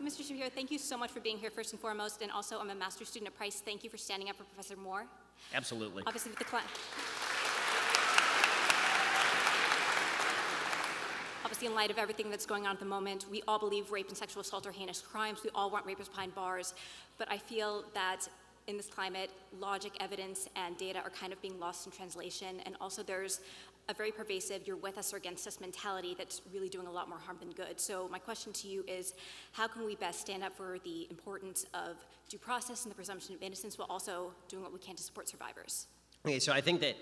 Yes, Mr. Shapiro, thank you so much for being here first and foremost, and also I'm a master's student at Price. Thank you for standing up for Professor Moore. Absolutely. Obviously with the class. Obviously, in light of everything that's going on at the moment, we all believe rape and sexual assault are heinous crimes. We all want rapists behind bars. But I feel that in this climate, logic, evidence, and data are kind of being lost in translation. And also there's a very pervasive "you're with us or against us" mentality that's really doing a lot more harm than good. So my question to you is, how can we best stand up for the importance of due process and the presumption of innocence while also doing what we can to support survivors? Okay, so I think that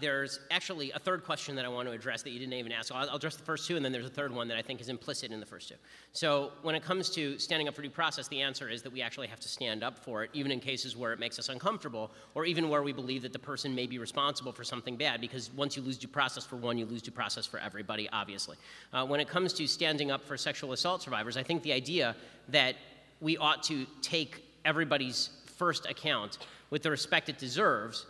there's actually a third question that I want to address that you didn't even ask. So I'll address the first two, and then there's a third one that I think is implicit in the first two. So when it comes to standing up for due process, the answer is that we actually have to stand up for it, even in cases where it makes us uncomfortable, or even where we believe that the person may be responsible for something bad, because once you lose due process for one, you lose due process for everybody, obviously. When it comes to standing up for sexual assault survivors, I think the idea that we ought to take everybody's first account with the respect it deserves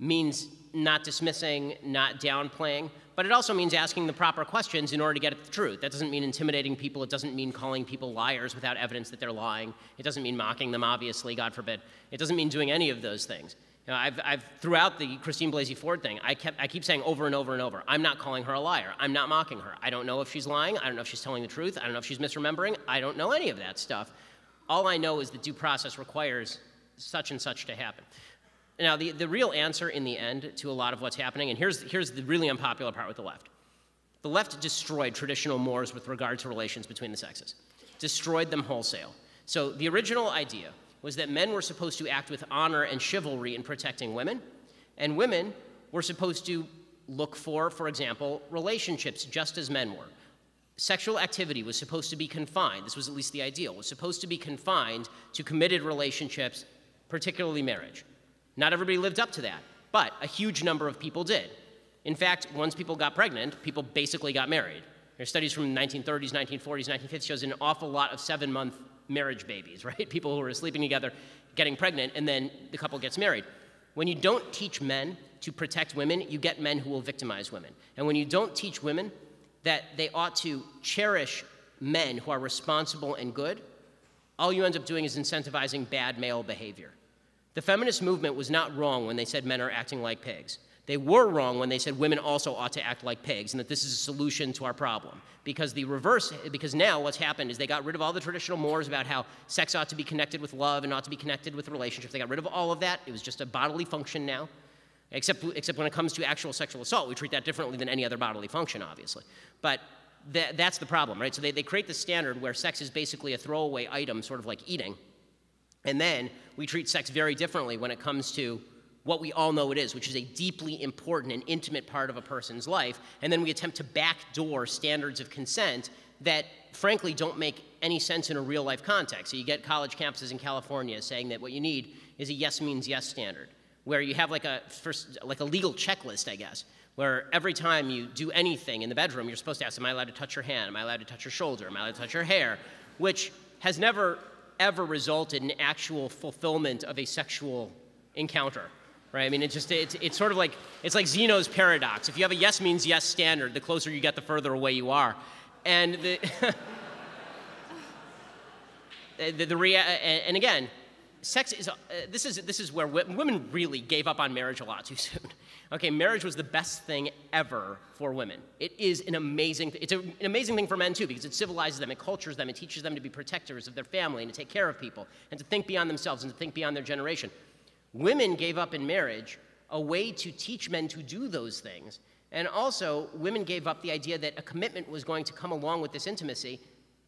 means not dismissing, not downplaying, but it also means asking the proper questions in order to get at the truth. That doesn't mean intimidating people. It doesn't mean calling people liars without evidence that they're lying. It doesn't mean mocking them, obviously, God forbid. It doesn't mean doing any of those things. You know, throughout the Christine Blasey Ford thing, I keep saying over and over and over, I'm not calling her a liar. I'm not mocking her. I don't know if she's lying. I don't know if she's telling the truth. I don't know if she's misremembering. I don't know any of that stuff. All I know is that due process requires such and such to happen. Now, the real answer in the end to a lot of what's happening, and here's the really unpopular part with the left. The left destroyed traditional mores with regard to relations between the sexes, destroyed them wholesale. So the original idea was that men were supposed to act with honor and chivalry in protecting women, and women were supposed to look for example, relationships just as men were. Sexual activity was supposed to be confined, this was at least the ideal, was supposed to be confined to committed relationships, particularly marriage. Not everybody lived up to that, but a huge number of people did. In fact, once people got pregnant, people basically got married. There's studies from the 1930s, 1940s, 1950s shows an awful lot of 7-month marriage babies, right? People who are sleeping together, getting pregnant, and then the couple gets married. When you don't teach men to protect women, you get men who will victimize women. And when you don't teach women that they ought to cherish men who are responsible and good, all you end up doing is incentivizing bad male behavior. The feminist movement was not wrong when they said men are acting like pigs. They were wrong when they said women also ought to act like pigs and that this is a solution to our problem. Because the reverse, because now what's happened is they got rid of all the traditional mores about how sex ought to be connected with love and ought to be connected with relationships. They got rid of all of that. It was just a bodily function now. Except when it comes to actual sexual assault, we treat that differently than any other bodily function, obviously. But that's the problem, right? So they create the standard where sex is basically a throwaway item, sort of like eating. And then we treat sex very differently when it comes to what we all know it is, which is a deeply important and intimate part of a person's life. And then we attempt to backdoor standards of consent that, frankly, don't make any sense in a real-life context. So you get college campuses in California saying that what you need is a yes means yes standard, where you have like a legal checklist, I guess, where every time you do anything in the bedroom, you're supposed to ask, am I allowed to touch your hand? Am I allowed to touch your shoulder? Am I allowed to touch your hair? Which has never ever resulted in actual fulfillment of a sexual encounter, right? I mean, it's sort of like, it's like Zeno's paradox. If you have a yes means yes standard, the closer you get, the further away you are. And and again, sex is, this is where women really gave up on marriage a lot too soon. Okay, marriage was the best thing ever for women. It is an amazing, it's an amazing thing for men too, because it civilizes them, it cultures them, it teaches them to be protectors of their family and to take care of people and to think beyond themselves and to think beyond their generation. Women gave up in marriage a way to teach men to do those things. And also, women gave up the idea that a commitment was going to come along with this intimacy.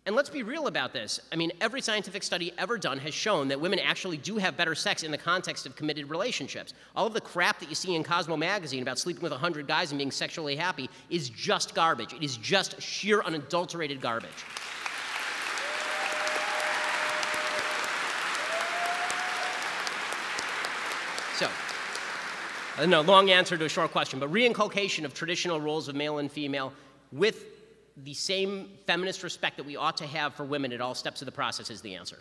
And let's be real about this. I mean, every scientific study ever done has shown that women actually do have better sex in the context of committed relationships. All of the crap that you see in Cosmo magazine about sleeping with 100 guys and being sexually happy is just garbage. It is just sheer, unadulterated garbage. So, no, long answer to a short question, but reinculcation of traditional roles of male and female with the same feminist respect that we ought to have for women at all steps of the process is the answer.